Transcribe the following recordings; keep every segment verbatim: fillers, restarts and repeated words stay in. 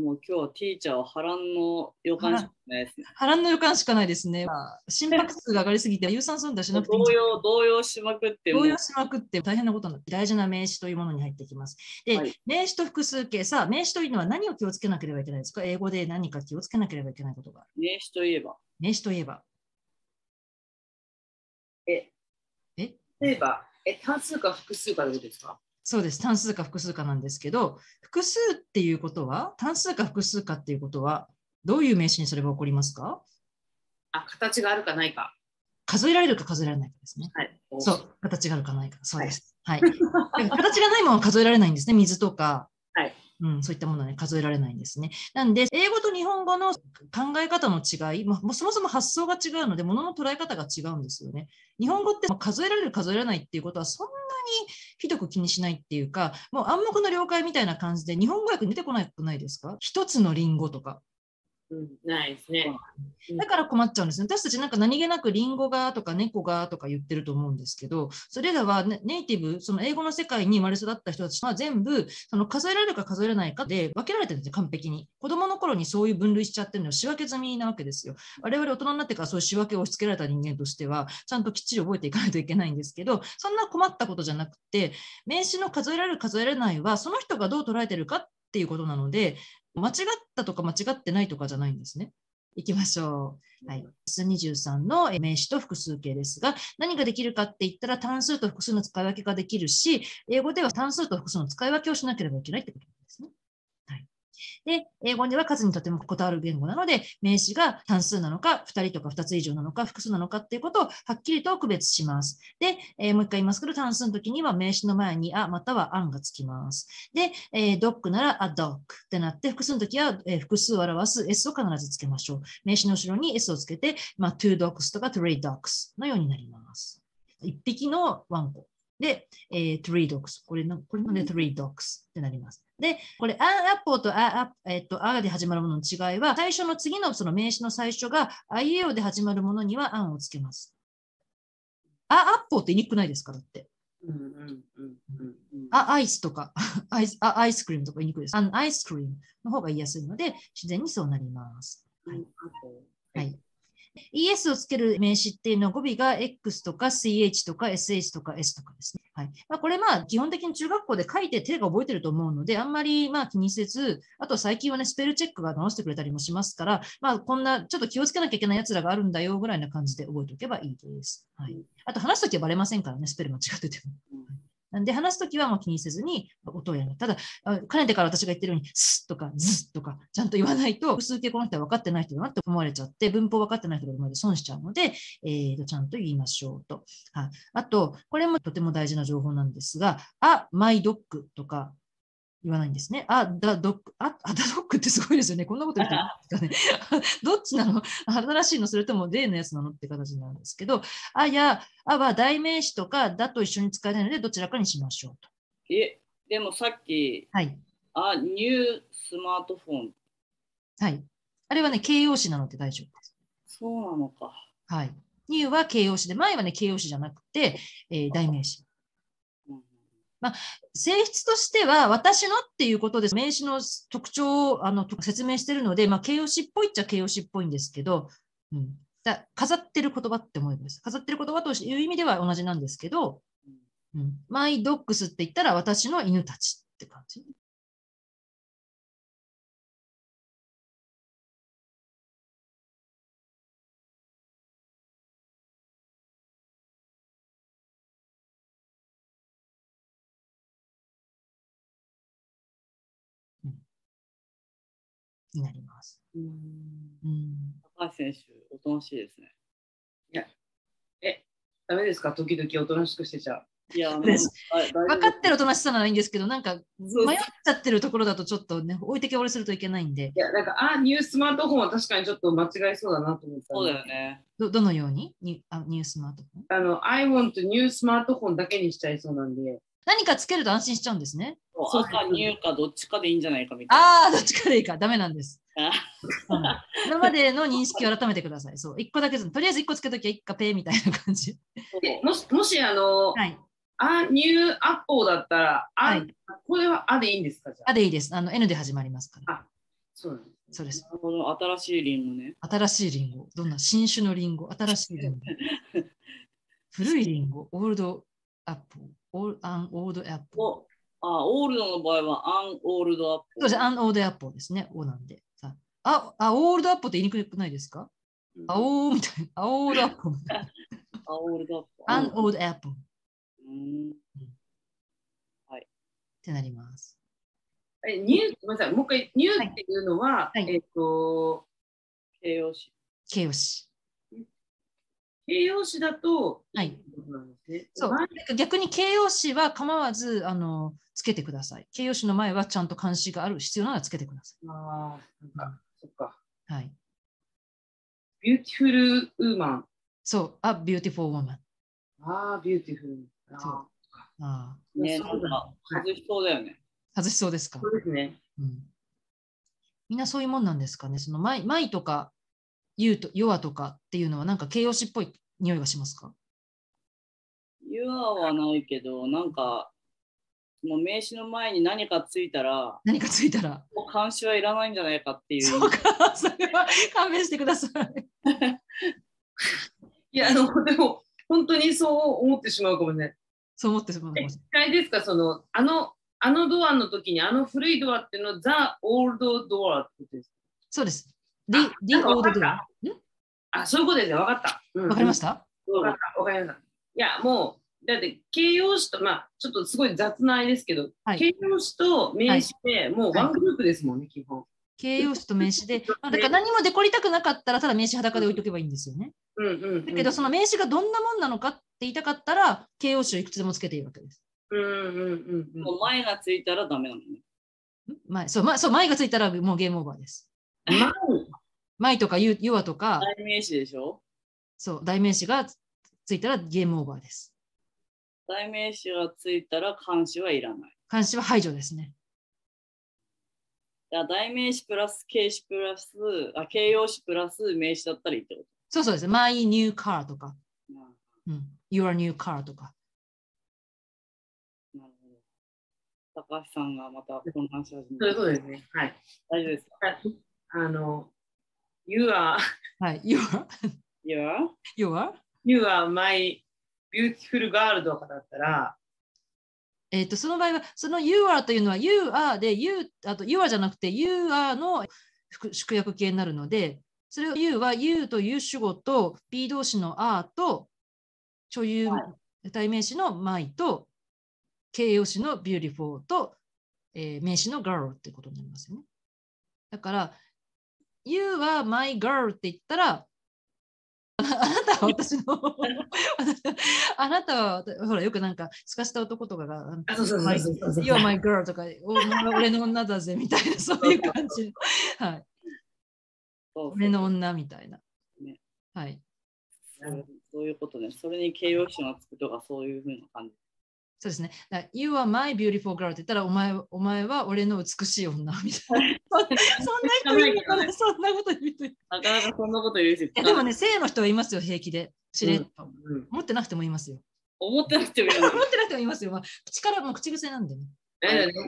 もう今日はティーチャーは波乱の予感しかないですね。波乱の予感しかないですね。心拍数が上がりすぎて有酸素運動しなくていいんじゃないか。動揺しまくって動揺しまくって大変なことになって、大事な名詞というものに入ってきます。で、はい、名詞と複数形、さあ名詞というのは何を気をつけなければいけないですか？英語で何か気をつけなければいけないことがある。名詞といえば。名詞といえば。え。え？例えば、え、単数か複数かどうですか？そうです。単数か複数かなんですけど、複数っていうことは、単数か複数かっていうことは、どういう名詞にそれは起こりますか？あ、形があるかないか。数えられるか数えられないかですね。はい、そう、形があるかないか。そうです。はい。はい、形がないものは数えられないんですね。水とか、はい、うん、そういったものは、ね、数えられないんですね。なんで、英語と日本語の考え方の違い、まあ、もうそもそも発想が違うので、ものの捉え方が違うんですよね。日本語って数えられる数えられないっていうことは、そんなにひどく気にしないっていうか、もう暗黙の了解みたいな感じで日本語訳に出てこなくないですか？一つのリンゴとか、うん、ないですね。だから困っちゃうんですね。私たちなんか何気なくリンゴがとか猫がとか言ってると思うんですけど、それらはネイティブ、その英語の世界に生まれ育った人たちは全部その数えられるか数えられないかで分けられてるんですよ、完璧に。子供の頃にそういう分類しちゃってるのを仕分け済みなわけですよ。我々大人になってからそういう仕分けを押し付けられた人間としては、ちゃんときっちり覚えていかないといけないんですけど、そんな困ったことじゃなくて、名詞の数えられる数えられないは、その人がどう捉えてるかっていうことなので、間違ったとか間違ってないとかじゃないんですね。いきましょう。はい、エスにじゅうさん の名詞と複数形ですが、何ができるかって言ったら単数と複数の使い分けができるし、英語では単数と複数の使い分けをしなければいけないってことなんですね。はい、で、英語では数にとてもこだわる言語なので、名詞が単数なのか、ふたりとかふたつ以上なのか、複数なのかっていうことをはっきりと区別します。で、えー、もう一回言いますけど、単数の時には名詞の前にあまたはanがつきます。で、えー、ドッグならa dogってなって、複数の時は、えー、複数を表す s を必ずつけましょう。名詞の後ろに s をつけて、まあ、two dogs とか three dogs のようになります。いっぴきのワンコ。で、えー、three dogs。これな、これまで three dogs ってなります。で、これ、アンアポーとアア、えっと、アで始まるものの違いは、最初の次のその名詞の最初が、アイエーオー で始まるものにはアンをつけます。アアポーって言いにくくないですか？だって。アアイスとか、アイス、アアイスクリームとか言いにくいです。アンアイスクリームの方が言いやすいので、自然にそうなります。はい。はいイーエス をつける名詞っていうのは語尾が エックス とか シーエイチ とか エスエイチ とか S とかですね。はいまあ、これまあ基本的に中学校で書いて手が覚えてると思うので、あんまりまあ気にせず、あと最近はね、スペルチェックが直してくれたりもしますから、まあ、こんなちょっと気をつけなきゃいけないやつらがあるんだよぐらいな感じで覚えておけばいいです。はい、あと話すときはバレませんからね、スペル間違ってても。なんで話すときはもう気にせずに音をやる。ただ、かねてから私が言ってるように、すとかずとか、ちゃんと言わないと、複数形この人は分かってない人だなって思われちゃって、文法分かってない人がまで損しちゃうので、えーと、ちゃんと言いましょうと。はい。あと、これもとても大事な情報なんですが、あ、マイドッグとか言わないんですね。あ、だ、ドッグ、あ、あ、だ、ドッグってすごいですよね。こんなこと言ってるんですかね。どっちなの？新しいの？それとも例のやつなの？って形なんですけど、あや、あは代名詞とかだと一緒に使えないので、どちらかにしましょうと。え、でもさっき、はい。あ、ニュースマートフォン。はい。あれはね、形容詞なので大丈夫です。そうなのか。はい。ニューは形容詞で、前はね、形容詞じゃなくて、えー、代名詞。まあ、性質としては、私のっていうことで、名詞の特徴をあの説明しているので、まあ、形容詞っぽいっちゃ形容詞っぽいんですけど、うん、だ飾ってる言葉って思います。飾ってる言葉という意味では同じなんですけど、うん、マイドッグスって言ったら、私の犬たちって感じ。になります。高橋選手、おとなしいですね。いや、え、ダメですか？時々おとなしくしてちゃう。いや、分かってるおとなしさならいいんですけど、なんか迷っちゃってるところだとちょっとね、置いてけぼりするといけないんで。いや、なんか、あ、ニュースマートフォンは確かにちょっと間違いそうだなと思った。そうだよね。ど、どのように？ニュ、あ、ニュースマートフォン？あの、I want ニュースマートフォンだけにしちゃいそうなんで。何かつけると安心しちゃうんですね。そうか、ニューかどっちかでいいんじゃないかみたいな。ああ、どっちかでいいか、ダメなんです。うん、今までの認識を改めてください。そう、いっこだけ、とりあえずいっこつけときゃいっこペーみたいな感じ。もし、もし、あの、はい、あ、ニューアポーだったら、あ、はい、これはあでいいんですか？じゃあ。あでいいです。あの、N で始まりますから。あ、そうです。そうです。なるほど、新しいリンゴね。新しいリンゴ。どんな新種のリンゴ、新しいリンゴ。古いリンゴ、オールドアップル、オールアンオールドアップル。あ、オールドの場合はアンオールドアップル。そうです、アンオールドアップルですね。オなんで。さあ、あ、オールドアップルって言いにくくないですか？アオーみたいな。アオールドアップル。アオールドアップル。アンオールドアップル。はい。ってなります。え、ニュー、ごめんなさい、もう一回、ニューっていうのは、はい、えっと、形容詞。形容詞。形容詞だと、はい。そう、逆に形容詞は構わず、あの、つけてください。形容詞の前はちゃんと冠詞がある、必要ならつけてください。ああ、なんか、そっか。はい。ビューティフルウーマン。そう、あ、ビューティフルウーマン。ああ、ビューティフル。ああ。ね、なんか、外しそうだよね。外しそうですか？そうですね、うん。みんなそういうもんなんですかね。その前、前とか、言うと、弱とかっていうのは、なんか形容詞っぽい匂いがしますか？弱はないけど、なんか、もう名詞の前に何かついたら、何かついたら、もう監視はいらないんじゃないかっていう。そうか、それは勘弁してください。いや、あの、でも、本当にそう思ってしまうかもね。そう思ってしまうかもしれない。一回ですか、その、あの、あのドアの時にあの古いドアっていうのはザ・オールドドアってことです。そうです。リンゴオールドドア。あ、そういうことですね。わかった。わ、うん、かりました。わかった。わかりました。いや、もう、だって形容詞と、まあ、ちょっとすごい雑なあれですけど、はい、形容詞と名詞でもうワングループですもんね、はい、基本。形容詞と名詞で、だから何もデコりたくなかったら、ただ名詞裸で置いとけばいいんですよね。うんうんうんうん、だけど、その名詞がどんなもんなのかって言いたかったら、形容詞をいくつでもつけているわけです。うんうんうん、もう前がついたらダメなのね。前、そう、ま、そう前がついたらもうゲームオーバーです。前、前とかゆ、ゆわとか。代名詞でしょ？そう、代名詞がついたらゲームオーバーです。代名詞がついたら冠詞はいらない。冠詞は排除ですね。代名詞プラス形詞プラス、あ、形容詞プラス名詞だったらいいってこと？そうそうです。My new car とか、うん、Your new car とか。高橋さんがまた混乱し始めた。そうですね。はい。大丈夫ですか？あの、You are, はい、You are, You are, You are, You are my beautiful girl とかだったら、えっと、その場合は、その You are というのは You are で You、あと You are じゃなくて You are の縮約形になるので、それを You は You という主語と B 動詞の are と所有代名詞の my と形容詞のビューティフォーと、えー、名詞の girl ってことになりますよね。だから、You are my girl って言ったら、あなたは私の、あなたは、ほら、よくなんか、すかした男とかが、You are my girl とか、俺の女だぜみたいな、そういう感じ。はい、俺の女みたいな。ね、はい。そういうことね。それに形容詞がつくとか、そういうふうな感じ。そうですね。You are my beautiful girl って言ったら、お前、お前は俺の美しい女みたいな。そんな人いるから、そんなこと言う人いる。なかなかそんなこと言うし。でもね、性の人はいますよ、平気で。しれっと。持ってなくてもいますよ。思ってなくてもいますよ。口からも口癖なんでね。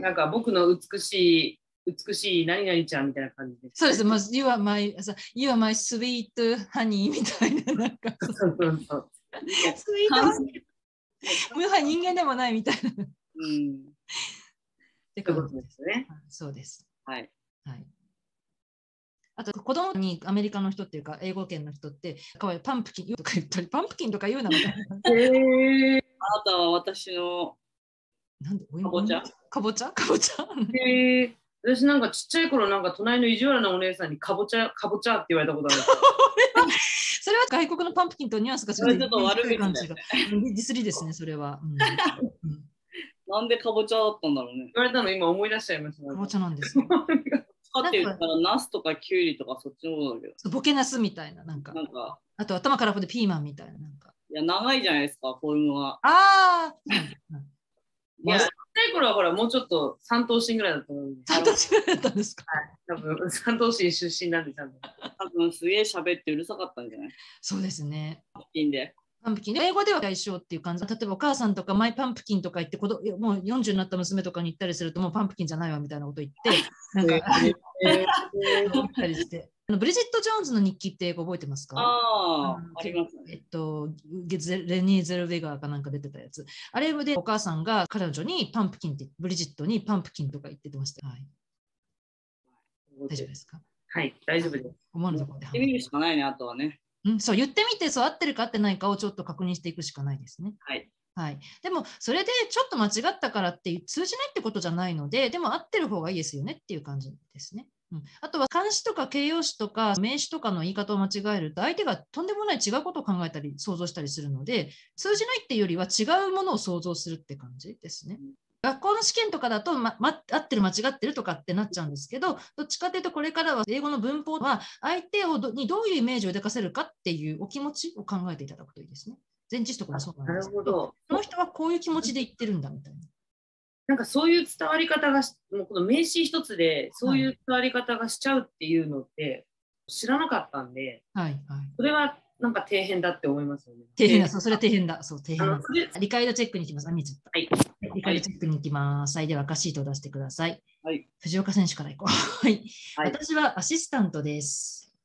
なんか僕の美しい、美しい何々ちゃんみたいな感じで。そうです。まず、You are my sweet honey みたいな。なんか。そうそうそう。スイート。もはや人間でもないみたいな。うん。ってことですね。そうです。はい。はい。あと、子供にアメリカの人っていうか、英語圏の人って、かわいいパンプキンとか言ったり、パンプキンとか言うなみたいな。へえ。あなたは私の。なんで、お芋かぼちゃかぼちゃかぼちゃ。へえ。私なんかちっちゃい頃、なんか隣の意地悪なお姉さんにかぼちゃ、かぼちゃって言われたことある。それは外国のパンプキンとニュアンスがちょっと悪い感じが。ディスリですね、それは。なんでかぼちゃだったんだろうね。言われたの今思い出しちゃいました。かぼちゃなんですよ。かって言ったら、ナスとかキュウリとかそっちのことだけど。ボケナスみたいな、なんか。あと頭からほんでピーマンみたいな。いや、長いじゃないですか、フォルムは。ああ。いや、小さい頃はほら、もうちょっと三頭身ぐらいだったのに。三頭身ぐらいだったんですか？はい、多分三頭身出身なんで、多分。多分すげえ喋ってうるさかったんじゃない？そうですね。いいんで。パンプキンで英語では一緒っていう感じ。例えばお母さんとかマイパンプキンとか言って子どもうよんじゅうになった娘とかに言ったりするともうパンプキンじゃないわみたいなこと言ってなんか思ったりして。あのブリジット・ジョーンズの日記って覚えてますか？ああ、ありますね。えっと、レニー・ゼルウェガーかなんか出てたやつ。あれでお母さんが彼女にパンプキンって、ブリジットにパンプキンとか言ってました。はい、大丈夫ですか？はい、大丈夫です。思わぬところで。言ってみるしかないね、あとはね。うん、そう、言ってみて、そう合ってるか合ってないかをちょっと確認していくしかないですね。はい。はい、でもそれでちょっと間違ったからって通じないってことじゃないので、でも合ってる方がいいですよねっていう感じですね。うん、あとは冠詞とか形容詞とか名詞とかの言い方を間違えると相手がとんでもない違うことを考えたり想像したりするので、通じないっていうよりは違うものを想像するって感じですね。うん、学校の試験とかだと、まま、合ってる間違ってるとかってなっちゃうんですけど、どっちかというとこれからは英語の文法は相手をどにどういうイメージを抱かせるかっていうお気持ちを考えていただくといいですね。前置詞とかもそうなんですけど、なるほど、この人はこういう気持ちで言ってるんだみたいな。なんかそういう伝わり方がもうこの名詞一つでそういう伝わり方がしちゃうっていうのって知らなかったんで、はいはい、それはなんか底辺だって思いますよね。底辺だ、そう、それ底辺だ、そう、底辺だ。理解度チェックに行きます。あ、見ちゃった。はい。理解度チェックに行きます。はい、では、赤シートを出してください。はい。藤岡選手から行こう。はい。はい、私はアシスタントです。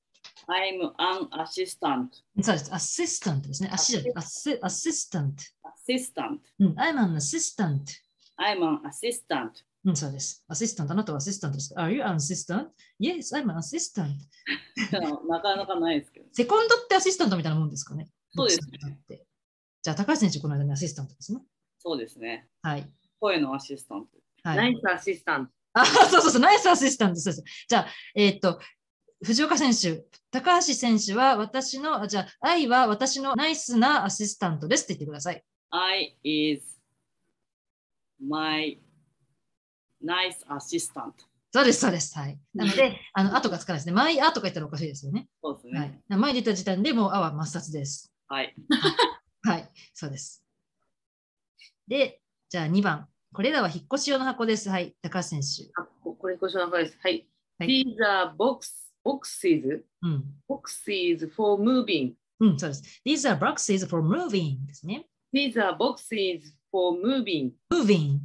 I'm an assistant。そうです。アシスタントですね。アシアシスタント。アシスタント。うん。I'm an assistant。I'm an assistant。うん、そうです。アシスタント、あなたはアシスタントです。Are you an assistant? Yes, I'm an assistant。なかなかないですけど。セコンドってアシスタントみたいなもんですかね。そうですね。じゃあ、高橋選手、この間のアシスタントですね。そうですね。はい。声のアシスタント。はい、ナイスアシスタント。あ、そうそうそう、ナイスアシスタント。そうそう。じゃあ、えー、っと、藤岡選手、高橋選手は私の、じゃあ、I は私のナイスなアシスタントですって言ってください。I is myナイスアシスタント。そうです、そうです。はい。なので、あの、あとがつかないですね。マイアとか言ったらおかしいですよね。そうですね。はい。前に出た時点でもうあは抹殺です。はい。はい、そうです。で、じゃあにばん。これらは引っ越し用の箱です。はい、高橋選手。あ、これ引っ越し用の箱です。はい。These are box, boxes. Boxes for moving. うん、そうです。These are boxes for moving ですね。These are boxes for moving. Moving.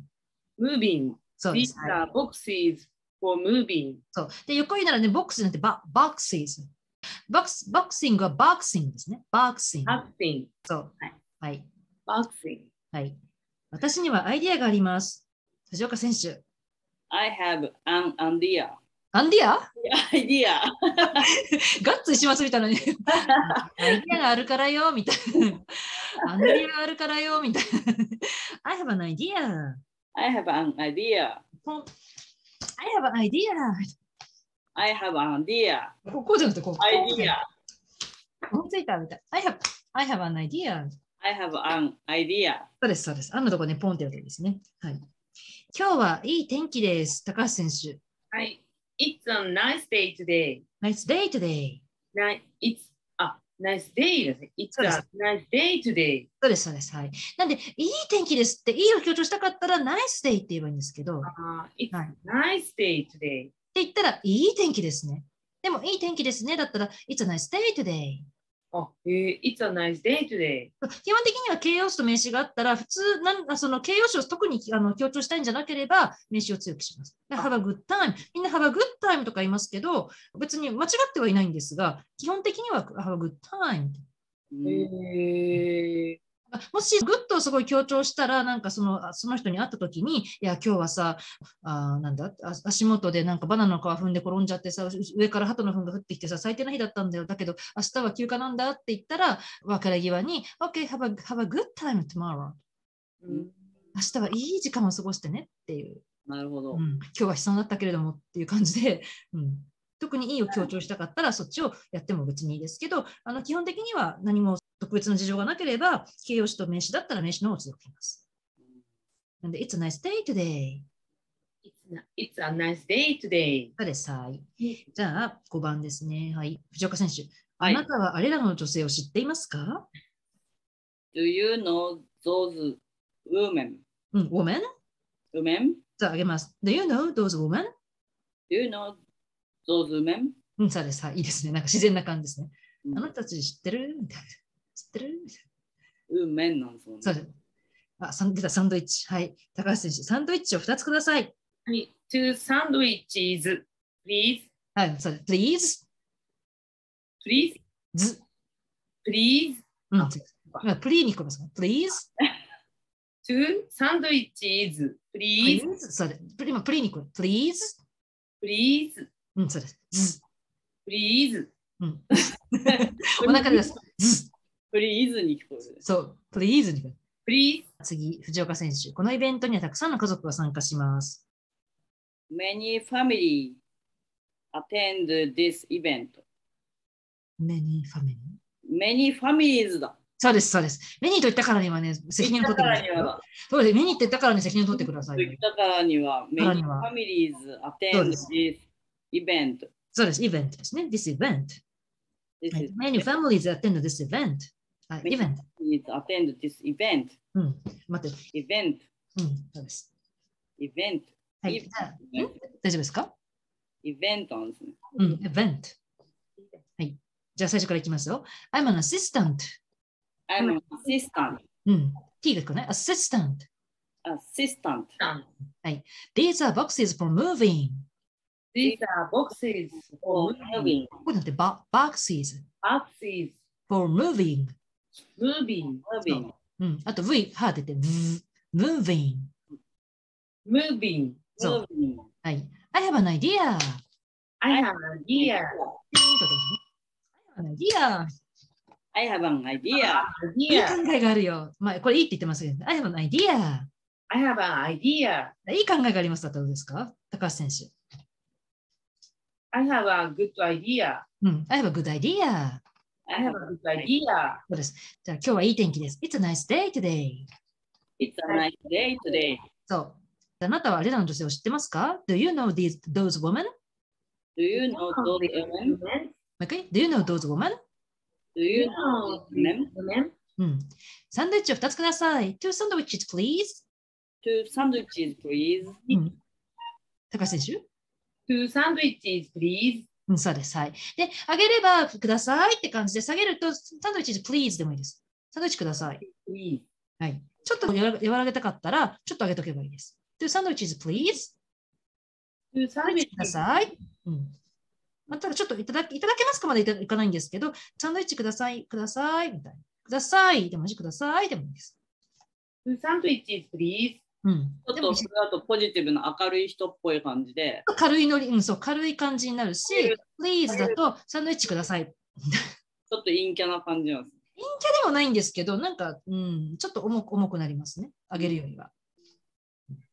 Moving.そうです。ボックス for moving。そう。で、横にならね、ボックスなんてバックス。ボックス、ボックシングはバックシングですね。バックシング。バックシング。そう。はい。バックシング。はい。私にはアイディアがあります。藤岡選手。I have an idea。アンディア？アイディア。ガッツしますみたいなね。アイディアがあるからよ、みたいな。アンディアがあるからよ、みたいな。I have an idea。I have an idea. I have an idea. I have an idea. ここじゃなくてこう。idea。思いついたみたい。I have I have an idea. I have an idea. そうですそうです。あのとこねポンってやるんですね。はい。今日はいい天気です。高橋選手。はい。It's a nice day today. Nice day today. It's a nice day ですね。It's a nice day today。そうですそうです。はい。なんで、いい天気ですって、いいを強調したかったら、ナイスデイって言えばいいんですけど、It's nice day today って言ったら、いい天気ですね。でも、いい天気ですねだったら、It's a nice day today。あ、えー、It's a nice day today。基本的には形容詞と名詞があったら、普通、なんその形容詞を特にあの強調したいんじゃなければ、名詞を強くします。Have a good time。みんな Have a good time とか言いますけど、別に間違ってはいないんですが、基本的には Have a good time。えーもしグッとすごい強調したら、なんかその、その人に会った時に、いや、今日はさ、あなんだ、足元でなんかバナナの皮踏んで転んじゃってさ、上から鳩の糞が降ってきてさ、最低な日だったんだよ。だけど、明日は休暇なんだって言ったら、別れ際に、OK, have a, have a good time tomorrow.、うん、明日はいい時間を過ごしてねっていう。なるほど、うん。今日は悲惨だったけれどもっていう感じで、うん、特にいいを強調したかったら、そっちをやっても別にいいですけど、あの基本的には何も、特別な事情がなければ、形容詞と名詞だったら名詞の方を続けます。なんで、It's a nice day today. It's a nice day today. そうです。はい。じゃあ、ごばんですね。はい。藤岡選手、はい、あなたはあれらの女性を知っていますか？ Do you know those women? うん、women? Women? じゃあ、あげます。Do you know those women? Do you know those women? うん、そうです。はい。いいですね。なんか自然な感じですね。うん、あなたたち知ってるみたいな。知ってるーメンなんですもんね。そうです。あ、サン出たサンドイッチ。はい。高橋選手、サンドイッチをふたつください。はい。two sandwiches, please. はい、そうです。please. please. please. please. うん。今、プリーに聞こえますか please. two sandwiches, please. please. そうです。今、プリーに聞こえ please. please. うん、そうです。please. うん。お腹です。プリーズに聞こえる。そう、プリーズに聞こえる。プリーズ。次、藤岡選手。このイベントにはたくさんの家族が参加します。Many family attend this event. Many family? Many families だ。そうです、そうです。Many と言ったからにはね、責任を取ってください。そうです、Many って言ったからに責任を取ってください。言ったからには、Many families attend this event。そうです、イベントですね。This event。Many families attend this event. はい、イベント。attend this event. うん、待って。イベント。うん、そうです。イベント。はい、ん大丈夫ですかイベントなんですね。うん、イベント。はい。じゃあ最初からいきますよ。I'm an assistant. I'm an assistant. うん。T がこね。assistant. assistant. はい。These are boxes for moving.These are boxes for moving. ここなんて、ば、boxes. boxes for moving. moving. moving. うん。あと V、は出て、moving. moving. moving. はい。I have an idea. I have an idea. I have an idea. いい考えがあるよ。まあ、これいいって言ってますけど、I have an idea. I have an idea. いい考えがありますだったらどうですか高橋選手。I have a good idea. I have a good idea. I have a good idea. そうです。じゃあ今日はいい天気です。It's a nice day today. It's a nice day today. そう。あなたはあれらの女性を知ってますか ?Do you know these, those women? Do you know those women? Okay. Do you know those women? Do you know those women? うん。サンドイッチをふたつください。Two sandwiches, please. Two sandwiches, please. うん。高橋選手Two sandwiches, please. うん、そうです。はい。で、あげればくださいって感じで、下げると、サンドイッチ、please でもいいです。サンドイッチください。Please. はい。ちょっと和らげたかったら、ちょっとあげとけばいいです。Two sandwiches, please. Two sandwiches ください。うん。またらちょっといただけ、いただけますかまでいかないんですけど、サンドイッチください、ください、みたいな。ください、でもいいください、でもいいです。Two sandwiches, please.うん、ちょっとそれだとポジティブな明るい人っぽい感じで軽いのり、うん、そう軽い感じになるし、please だとサンドイッチください。ちょっと陰キャな感じなんです。陰キャでもないんですけど、なんか、うん、ちょっと重く重くなりますね。あげるよりは、うん。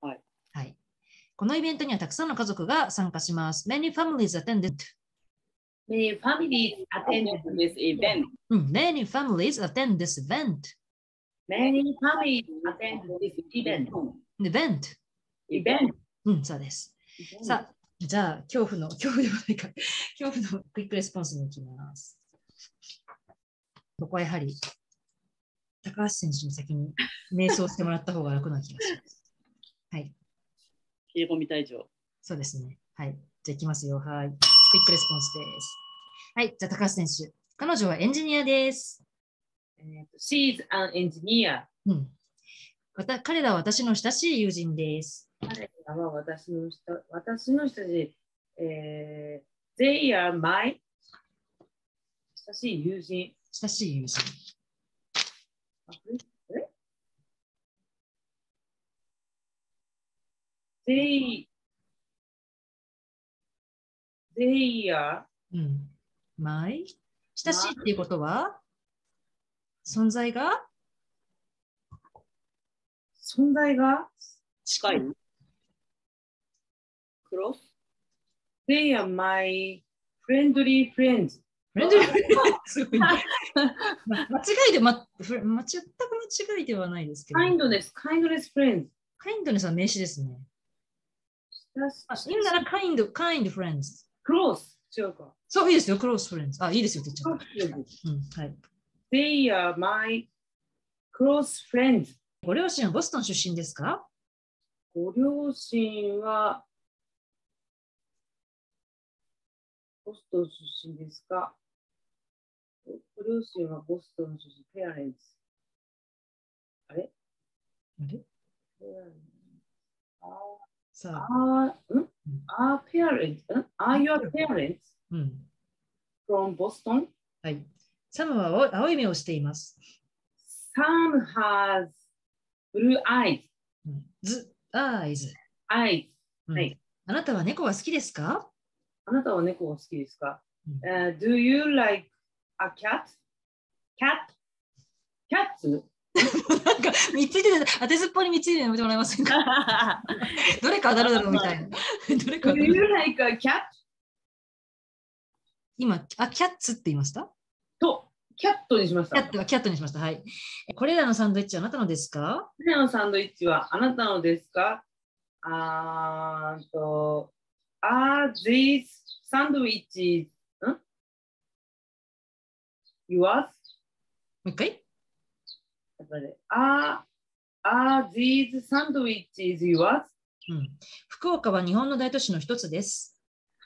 はい。はい。このイベントにはたくさんの家族が参加します。Many families attended. Many families attended this event. Many families attend this event.Many families attend this event. Event. Event. うん、そうです。さあ、じゃあ、恐怖の、恐怖ではないか、恐怖のクイックレスポンスに行きます。ここはやはり、高橋選手に先に瞑想してもらった方が楽な気がします。はい。切れ込み隊長。そうですね。はい。じゃあ、行きますよ。はい。クイックレスポンスです。はい。じゃあ、高橋選手。彼女はエンジニアです。She is an engineer. うん、また彼らは私の親しい友人です。彼らは私の親しい、えー、They are my 親しい友人。親しい友人。They, they are、うん、my 親しいっていうことは存在が存在が近い。クロス They are my friendly friends. friendly friends 間違いで、ま、全く間違いではないですけど。kindness, kindness friends. kindness は名詞ですね。今なら kind, kind friends. close 違うか。そう、いいですよ、close friends。あ、いいですよって言っちゃった。はい。They are my close friends. ご両親はボストン出身ですか?ご両親はボストン出身ですか?ご両親はボストン出身、ペアレンツ。あれあれ、さあ、うん、Are parents? Are your parents from Boston? はい。サムは青い目をしています。Sam has blue eyes. The eyes. Eyes. はい。あなたは猫が好きですか？あなたは猫が好きですか？Uh, do you like a cat? Cat? Cats? なんか見ついてて、当てずっぽうに見ついててもらえませんか？どれか当たるだろうみたいな。どれか当たる。Do you like a cat? 今、あ、キャッツって言いました？と、キャットにしました。キャットはキャットにしました。はい。これらのサンドイッチはあなたのですか？これらのサンドイッチはあなたのですか？あーと、Are these sandwiches yours? もう一回。ああ、these sandwiches yours? 福岡は日本の大都市の一つです。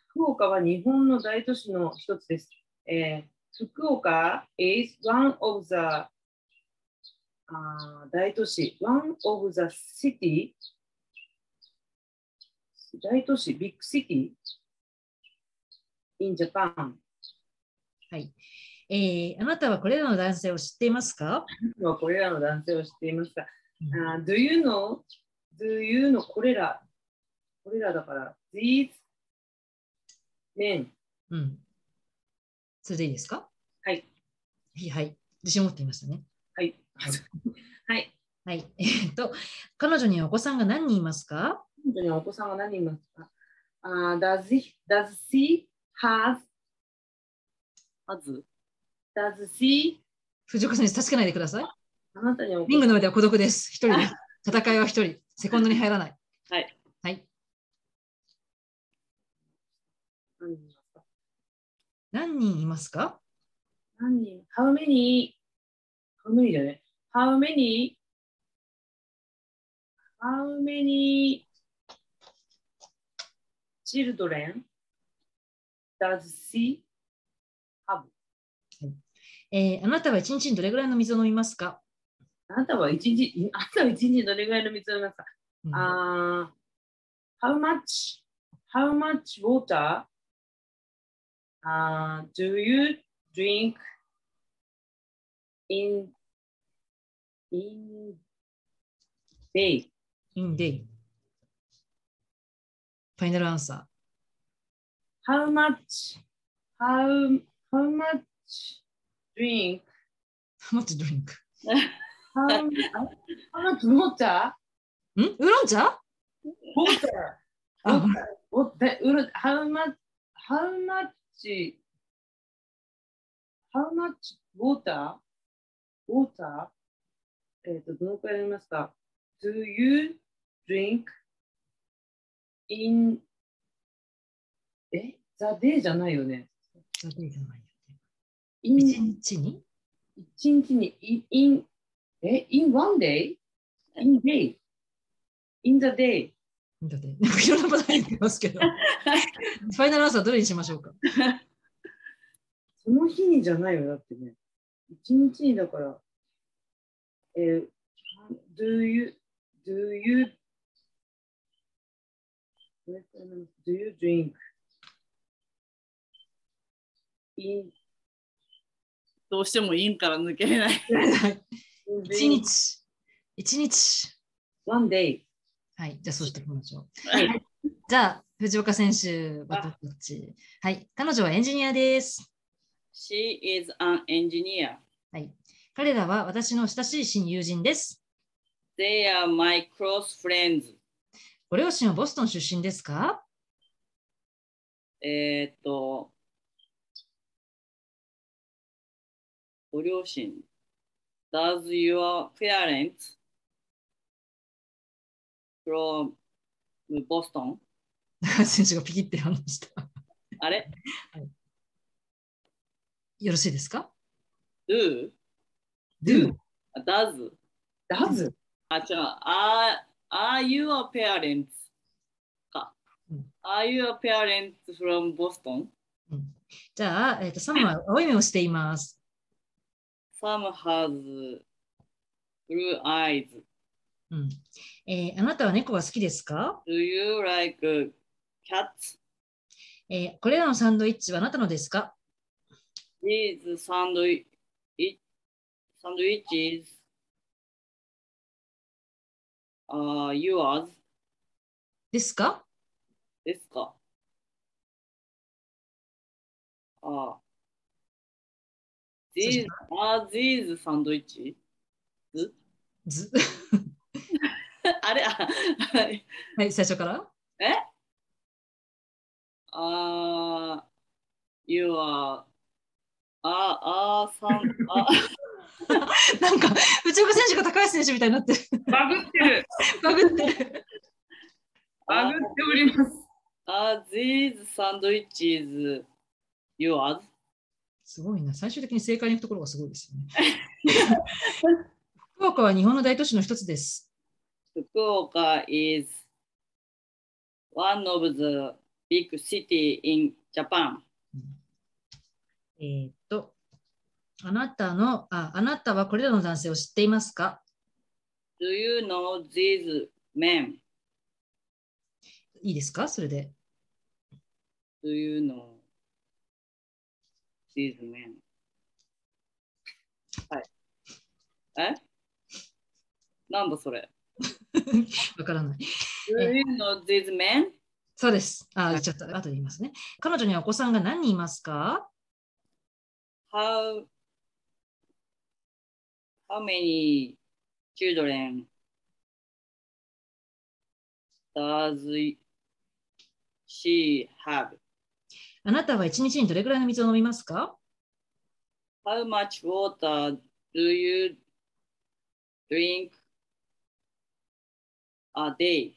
福岡は日本の大都市の一つです。えー、福岡 is one of the、uh, 大都市 one of the city 大都市 big city in Japan。はい。えー、あなたはこれらの男性を知っていますか？これらの男性を知っていますか、うん、Do you know? Do you know? これら。これらだから。These men。うん。それでいいですか？はい。はい。自信を持っていましたね。はい。はい。はい。えっと、彼女にはお子さんが何人いますか？彼女にはお子さんが何人いますか？uh, does he, does she has? has?Does she? 藤岡先生、助けないでください。あなたにリングの上では孤独です。一人です。戦いは一人。セコンドに入らない。はい。はい。何人いますか？何人 ?How many? How many じゃね ?How many? How many children does she have?えー、あなたは一日にどれぐらいの水を飲みますか？あなたは一日、あなたは一日にどれぐらいの水を飲みますか？うん、あー、how much, how much water、uh, do you drink in, in day? In day. ファイナルアンサー。How much, how, how much?Drink. How much drink? How much water? ん？ウーロン茶？Water. How much? How much? How much water? Water. えっとどのくらい飲みますか？ Do you drink in? え？ザデーじゃないよね。ザデーじゃない。一日に一日に、in、え、in one day? In day? In the day? In the day? なんかいろんなこと言ってますけど。ファイナルアンサーどれにしましょうか？その日にじゃないよ、だってね。一日にだから、えー、do you, do you, do you drink inどうしてもインから抜けれない。一日。一日。One day。はい。じゃあそうしていきましょう。はい、じゃあ、藤岡選手、バトッチ。はい。彼女はエンジニアです。She is an engineer。はい。彼らは私の親しい親友人です。They are my close friends。ご両親はボストン出身ですか？えっと。ご両親 Does your parents from Boston? 選手がピキって反応した。あれ、はい、よろしいですか？ Do? Do? Does? Does? あ、違う。Are, are your parents? か。うん、are your parents from Boston?、うん、じゃあ、えーと、サムは青い目をしています。Sam has through eyes. うんえー、あなたは猫が好きですか Do you like cats?、えー、これらのサンドイッチはあなたのですか These sandwiches are yours. ですかですかああ。These are these sandwiches? ずあれはい、最初からえああ、you are ああ、さんあなんか、内岡選手が高橋選手みたいになってるバグってるバグってるバグっておりますああ、these sandwiches yours? すごいな、最終的に正解に行くところがすごいですよね福岡は日本の大都市の一つです福岡 is one of the big city in Japan. えっと、あなたの、あ、あなたはこれらの男性を知っていますか Do you know these men? いいですかそれで。Do you know these men? はい。えなんだそれわからない。Do you know these men? そうです。あ、ちょっと後で言いますね。彼女にはお子さんが何人いますか ?How, how many children does she have? あなたはいちにちにどれくらいの水を飲みますか ?How much water do you drink?A day.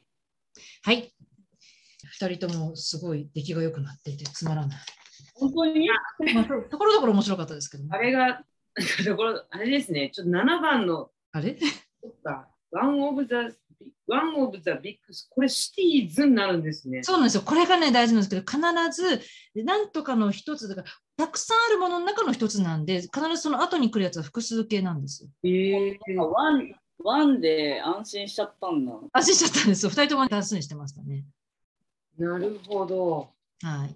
はい。ふたりともすごい出来が良くなっていてつまらない。本当に、まあ、ところどころ面白かったですけど、ね、あれが、あれですね、ちょっとななばんの、あれ?One of the One of the Big これシティーズになるんですね。そうなんですよ。これがね、大事なんですけど、必ず何とかの一つだから、たくさんあるものの中の一つなんで、必ずその後に来るやつは複数形なんですよ。えーワンで安心しちゃったんだ。安心しちゃったんですよ。ふたりともダンスにしてましたね。なるほど。はい。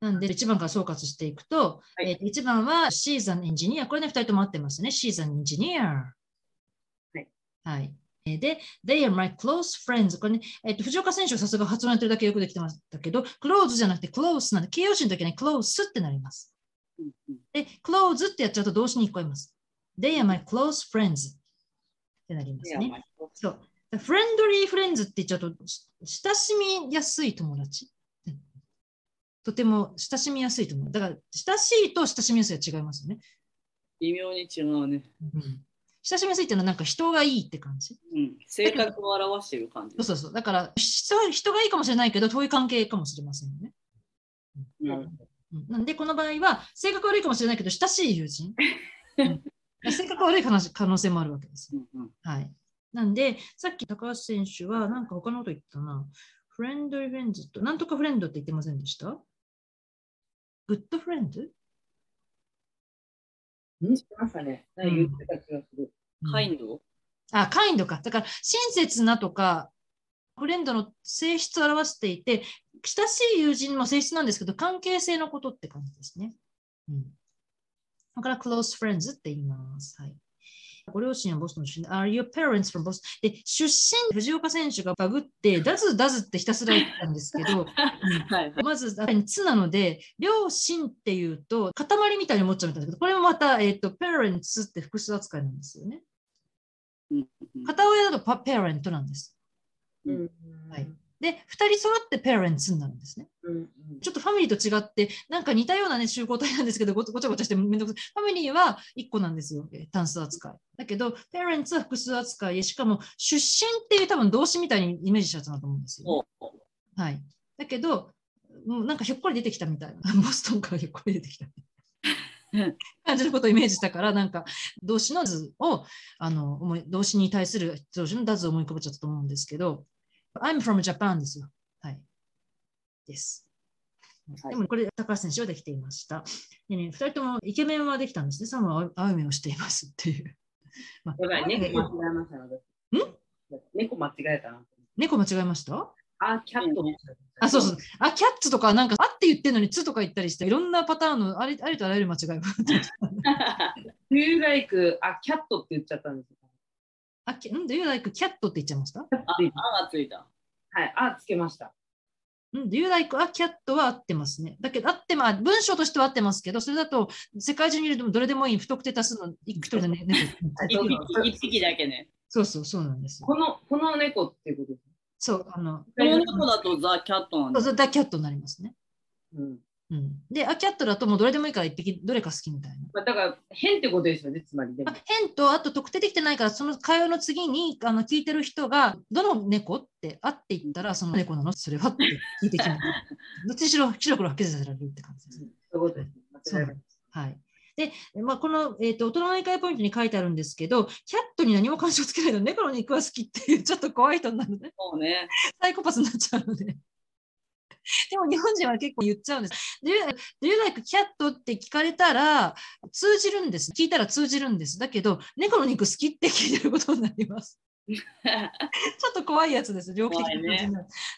なんで、いちばんから総括していくと、はい、えいちばんはシーザンエンジニア。これね、ふたりとも合ってますね。シーザンエンジニア。はい。はい。で、They are my close friends。これね、えっと、藤岡選手はさすが発音やってるだけよくできてましたけど、close じゃなくて close なんで、形容詞の時はね、close ってなります。うんうん、で、close ってやっちゃうと動詞に聞こえます。They are my close friends。ってなりますね。そう。フレンドリーフレンズって言っちゃうと、親しみやすい友達。とても親しみやすい友達。だから、親しいと親しみやすいは違いますよね。微妙に違うね。うん、親しみやすいっていうのは、なんか人がいいって感じ。うん、性格を表してる感じ。そうそうそう。だから人、人がいいかもしれないけど、遠い関係かもしれませんよね。うんうん、なんで、この場合は、性格悪いかもしれないけど、親しい友人。うん性格悪い可能性もあるわけです。うんうん、はい。なんで、さっき高橋選手は、なんか他のこと言ったな。フレンドリフレンズと、なんとかフレンドって言ってませんでしたグッドフレンドんしましたね。何言ってた気がする。カインドあ、カインドか。だから、親切なとか、フレンドの性質を表していて、親しい友人の性質なんですけど、関係性のことって感じですね。うんだから、close friends って言います。はい。ご両親はボストン出身。Are your parents from Boston? で、出身、藤岡選手がバグって、ダズダズってひたすら言ったんですけど、はいはい、まず、つなので、両親っていうと、塊みたいに思っちゃうんだけど、これもまた、えっと、parents って複数扱いなんですよね。片親だと parent なんです。うんはいで、ふたり揃ってペアレンツになるんですね。うんうん、ちょっとファミリーと違って、なんか似たようなね、集合体なんですけど、ごちゃごちゃしてめんどくさい。ファミリーはいっこなんですよ、単数扱い。だけど、ペアレンツは複数扱いで、しかも出身っていう多分動詞みたいにイメージしちゃったなと思うんですよ、ね。はい。だけど、もうなんかひょっこり出てきたみたいな。ボストンからひょっこり出てきた。感じることをイメージしたから、なんか動詞の図を、あの動詞に対する動詞のダズを思い浮かべちゃったと思うんですけど、I'm from Japan ですよ。はい。です。でもこれ、高橋選手はできていました。でね、ふたりともイケメンはできたんですね。サムは青い目をしていますっていう。猫間違えたな。猫間違えました？あ、キャット。あ、そうそう。あ、キャッツとか、なんか、あって言ってるのに、つとか言ったりして、いろんなパターンのあり、ありとあらゆる間違いが。Do you like、あ、キャットって言っちゃったんですよ。あ、き、ん、Do you like キャットって言っちゃいました？あ、あがついた。はい、あ、つけました。ん、Do you like あ、キャットは合ってますね。だけど、合って、まあ、文章としては合ってますけど、それだと、世界中にいるとどれでもいい、不特定多数の一人でね、一匹だけね。そうそう、そうなんです。この、この猫っていうことです。そう、あの、この猫だとザ・キャットなんです。そう、ザ・キャットになりますね。うん。うん。で、あ、キャットだともうどれでもいいから一匹、どれか好きみたいな。まあ、だから、変ってことですよね、つまりでも。変と、あと特定できてないから、その会話の次に、あの、聞いてる人が、どの猫って、あって言ったら、その猫なのそれはって聞いてきます。どっちにしろ、白黒はっきりさせられるって感じです。そういうことです。そうなんです。はい。で、まあ、この、えーと、大人の理解ポイントに書いてあるんですけど、キャットに何も干渉つけないと猫の肉は好きっていうちょっと怖い人になるね。そうね。サイコパスになっちゃうので。でも日本人は結構言っちゃうんです。Do you like cat って聞かれたら通じるんです。聞いたら通じるんです。だけど、猫の肉好きって聞いてることになります。ちょっと怖いやつです。猟奇的な、ね、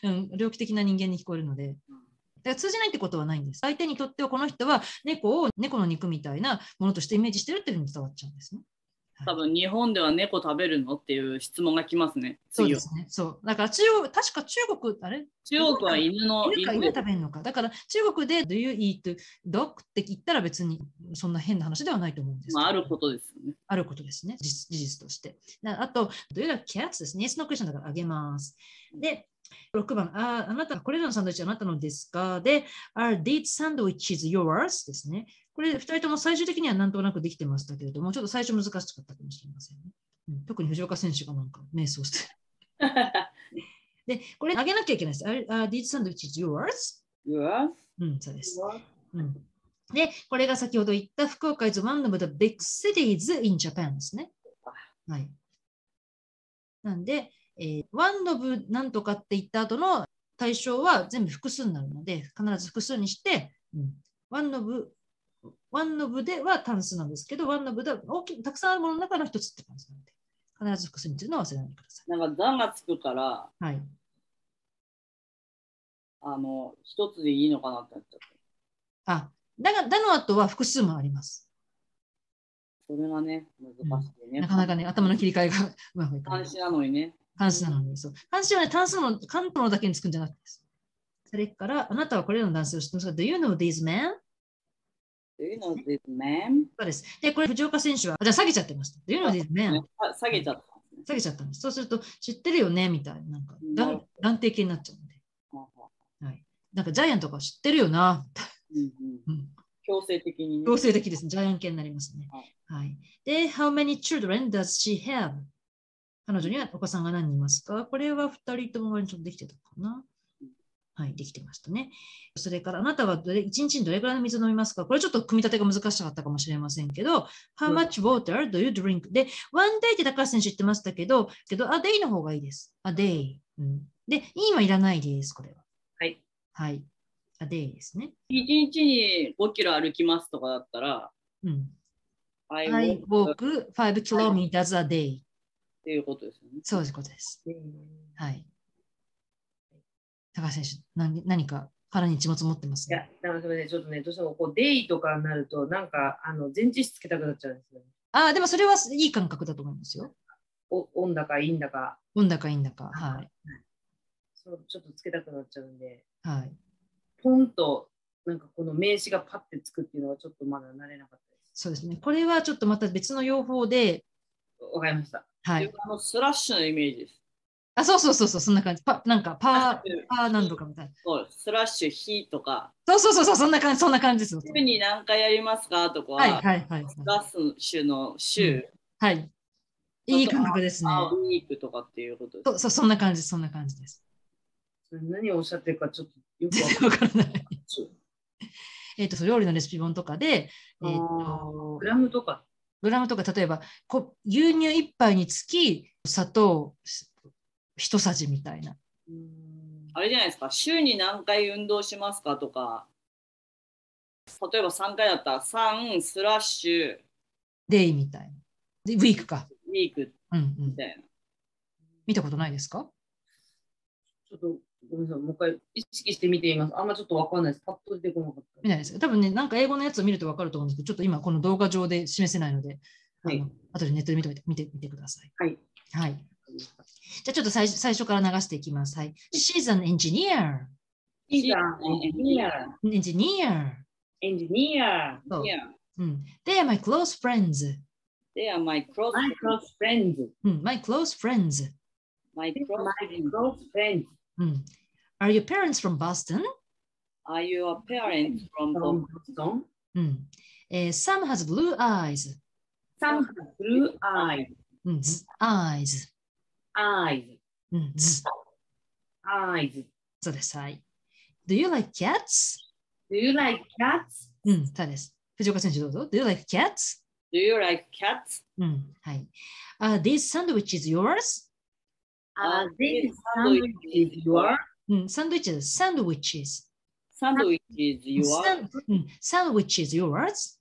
うん、猟奇的な人間に聞こえるので。だから通じないってことはないんです。相手にとってはこの人は猫を猫の肉みたいなものとしてイメージしてるっていうふうに伝わっちゃうんですね。多分日本では猫食べるのっていう質問が来ますね。そうですね。そう。だから中国、確か中国、あれ？中国は犬の犬か犬食べるのか。だから中国で Do you eat dog って言ったら別にそんな変な話ではないと思うんです。まあ、あることですよね。あることですね。事実として。あと、Do you like cats ですね。Yes, no question だからあげます。で、ろくばん、あ、あなた、これらのサンドイッチはあなたのですか？で、Are these sandwiches yours? ですね。これ、ふたりとも最終的にはなんとなくできてましたけれども、ちょっと最初難しかったかもしれませんね。うん、特に藤岡選手がなんか迷走してる。で、これ、あげなきゃいけないです。Are these sandwiches yours? Yours? うん、そうです。うん、で、これが先ほど言った福岡 is one of the big cities in Japan ですね。はい。なんで、えー、one of なんとかって言った後の対象は全部複数になるので、必ず複数にして、うん、one of、one of では単数なんですけど、one of では大きたくさんあるものの中の一つって感じなので、必ず複数にというのは忘れないでください。なんか、段がつくから、はい、あの、一つでいいのかなってなっちゃった。あ、だが、だの後は複数もあります。それがね、難しいね、うん。なかなかね、頭の切り替えがうまくいかない。監視なのにね。監視なのに、そう。監視はね、単数の、関東のだけにつくんじゃなくてです。それから、あなたはこれらの男性を知ってますか？ Do you know these men? Do you know these men? そうです。で、これ、藤岡選手は、じゃあ下げちゃってました。Do you know these men? 下げちゃった。下げちゃったんです。そうすると、知ってるよねみたいな、なんか、断、断定系になっちゃうので。はい。なんか、ジャイアンとか知ってるよな。うんうんうん、強制的に、ね。強制的ですね。ジャイアン系になりますね。はいはい、で、How many children does she have? 彼女にはお子さんが何人いますか？これはふたりとも割とできてたかな、うん、はい、できてましたね。それから、あなたはどれいちにちにどれくらいの水を飲みますか？これちょっと組み立てが難しかったかもしれませんけど、How much water do you drink? で、one day って高橋選手言ってましたけど、けど、a day の方がいいです。a day。うん、で、in はいらないです、これは。はい。はい。a day ですね。いちにちにごキロ歩きますとかだったら、うん。I walk five kilometers a day っていうことですよね。そういうことです。はい。高橋選手、何、何か腹に血も積もってますね。いや、なんかね、ちょっとね、どうしてもこうデイとかになると、なんかあの前置詞つけたくなっちゃうんですよね。ああ、でもそれはいい感覚だと思いますよ。お、オンだかインだか。オンだかインだか。はい。そう、ちょっとつけたくなっちゃうんで。はい。ポンと、なんかこの名詞がパッてつくっていうのはちょっとまだ慣れなかった。そうですね。これはちょっとまた別の用法で。わかりました。はい。あのスラッシュのイメージです。あ、そうそうそうそう、そんな感じ。パなんかパー、パー何度かみたいな。そう、スラッシュ、火とか。そうそうそうそう、そんな感じ、そんな感じですよ。週に何回やりますかとか。はいはいはい。スラッシュの週。はい。いい感覚ですね。ウィークとかっていうことです。そう、そんな感じ、そんな感じです。何をおっしゃってるかちょっとよくわからない。えーと、料理のレシピ本とかで、えーと、グラムとかグラムとか、例えばこ牛乳いっぱいにつき砂糖一さじみたいな。うん、あれじゃないですか、週に何回運動しますかとか、例えばさんかいだったらさんスラッシュデイみたいな、でウィークかウィークみたいな、うんうん、見たことないですか？ちょっとごめんなさい、もう一回意識して見てみます。あんまちょっと分かんないです。パッと出てこなかったみたいです。多分ね、なんか英語のやつを見ると分かると思うんですけど、ちょっと今この動画上で示せないので、はい、あの後でネットで見てみて、見てみてください。はい、はい、じゃあちょっと最初、最初から流していきます。はい、She's an engineer. She's an engineer. Engineer. Engineer. そう。うん。They are my close friends. They are my close friends. My close friends. My close friends. Are your parents from Boston? Are your parents from Boston? Sam has blue eyes. Sam has blue eyes. Eyes. Eyes. Eyes. そうです。はい。Do you like cats? Do you like cats? うん、そうです。藤岡選手どうぞ。Do you like cats? Do you like cats? うん、はい。Are these sandwiches yours? Are these sandwiches yours? うん、サンドイッチです。Sandwiches. Sandwiches yours? うん、Sandwiches yours?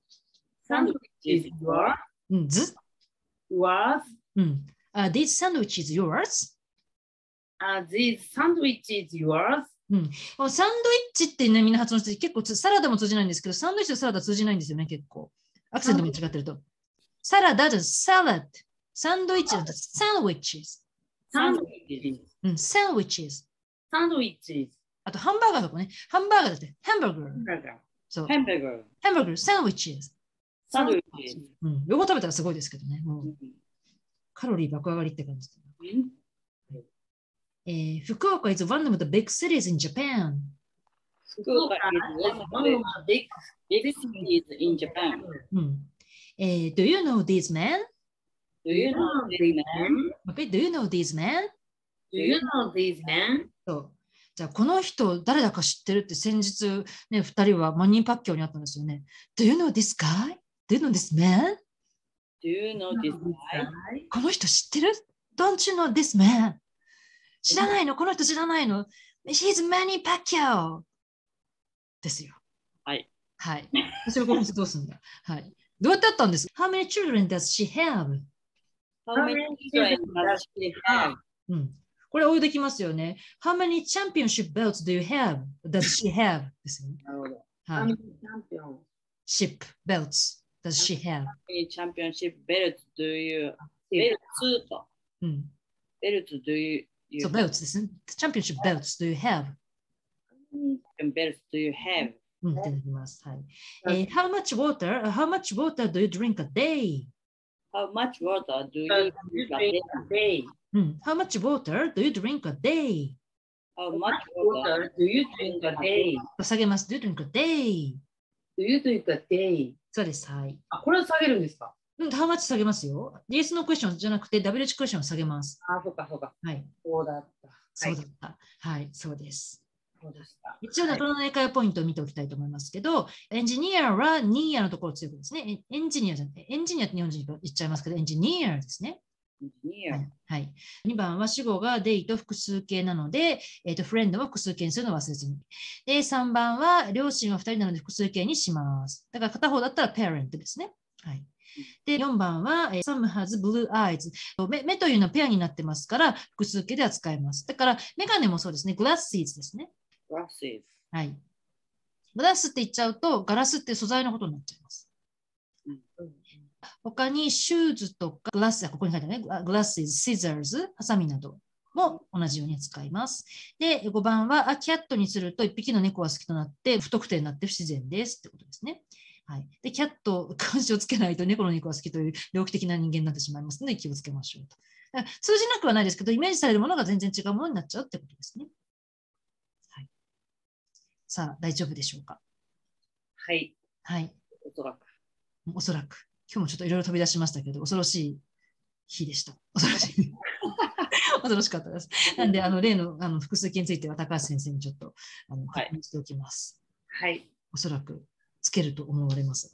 Sandwiches yours? うん、ず。Yours? うん。Are these sandwiches yours? Are these sandwiches yours?うん、サンドイッチって、ね、みんな発音して結構サラダも通じないんですけど、サンドイッチとサラダ通じないんですよね、結構。アクセントも違ってると。サラダじゃサラダ。サンドイッチだとサンドイッチ。サンドイッチ。うん、サンドイッチ。サンドイッチ。あとハンバーガーとかね。ハンバーガーだってハンバーガー。そう。ハンバーガー。ハンバーガー、サンドイッチ。サンドイッチ。うん。両方食べたらすごいですけどね。もうカロリー爆上がりって感じ。えー、福岡 is one of the big cities in Japan. 福岡 is one of the big, big cities in Japan.、うんえー、Do you know these men? Do you know these men? Okay, do you know these men? Do you know these men? そう。じゃあこの人誰だか知ってるって先日ね、二人は万人パッキョにあったんですよね。Do you know this guy? Do you know this man? Do you know this guy? この人知ってる ？Don't you know this man?知らないのこの人知らないの He's Manny Pacquiao ですよ。はい。はい。それをどうするんだ、はい、どうやってあったんです ?How many children does she have?How many children does she have?、うん、これ応用できますよね。How many championship belts do you have? Does she have? ですよね。なるほど。How many championship belts does she have? How many championship belts do you have? ベルト do you So belts, this is championship belts. Do you have? Belts. Do you have? How much water? How much water do you drink a day? How much water do you drink a day? How much water do you drink a day? How much water do you drink a day? 下げます。Do you drink a day? Do you drink a day? そうです。はい。あ、これを下げるんですか？ハウマッチ下げますよ。Yes のクエスチョンじゃなくて ダブリューエイチ クエスチョンを下げます。あ、そうかそうか。はい。そうだった。そうだった。はい、そうです。そうでした。一応、この英会話ポイントを見ておきたいと思いますけど、エンジニアはニアのところを強くですね。エンジニアじゃなくて、エンジニアって日本人言っちゃいますけど、エンジニアですね。エンジニア。はい。にばんは主語が they と複数形なので、えっと、フレンドは複数形にするのを忘れずに。で、さんばんは両親はふたりなので複数形にします。だから片方だったら parent ですね。はい。でよんばんは Sam has blue eyes 目, 目というのはペアになってますから複数形で扱います。だからメガネもそうですね。グラス s ですね。グラス s はい。グラスって言っちゃうとガラスって素材のことになっちゃいます、うん、他にシューズとかグラスここに書いてあるね。グラス s scissors ハサミなども同じように使います。でごばんはキャットにするといっぴきの猫が好きとなって不特定になって不自然ですってことですね。はい、でキャット、関心をつけないと猫の肉は好きという猟奇的な人間になってしまいますので気をつけましょうと。だから通じなくはないですけど、イメージされるものが全然違うものになっちゃうってことですね。はい、さあ、大丈夫でしょうか。はい。はい。おそらく。おそらく。今日もちょっといろいろ飛び出しましたけど、恐ろしい日でした。恐ろしい。恐ろしかったです。なんで、あの例の、あの複数形については高橋先生にちょっとあの確認しておきます。はい。はい、おそらく。つけると思われます。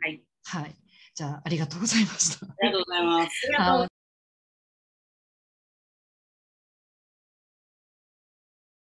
はい。はい。じゃあ、ありがとうございました。ありがとうございます。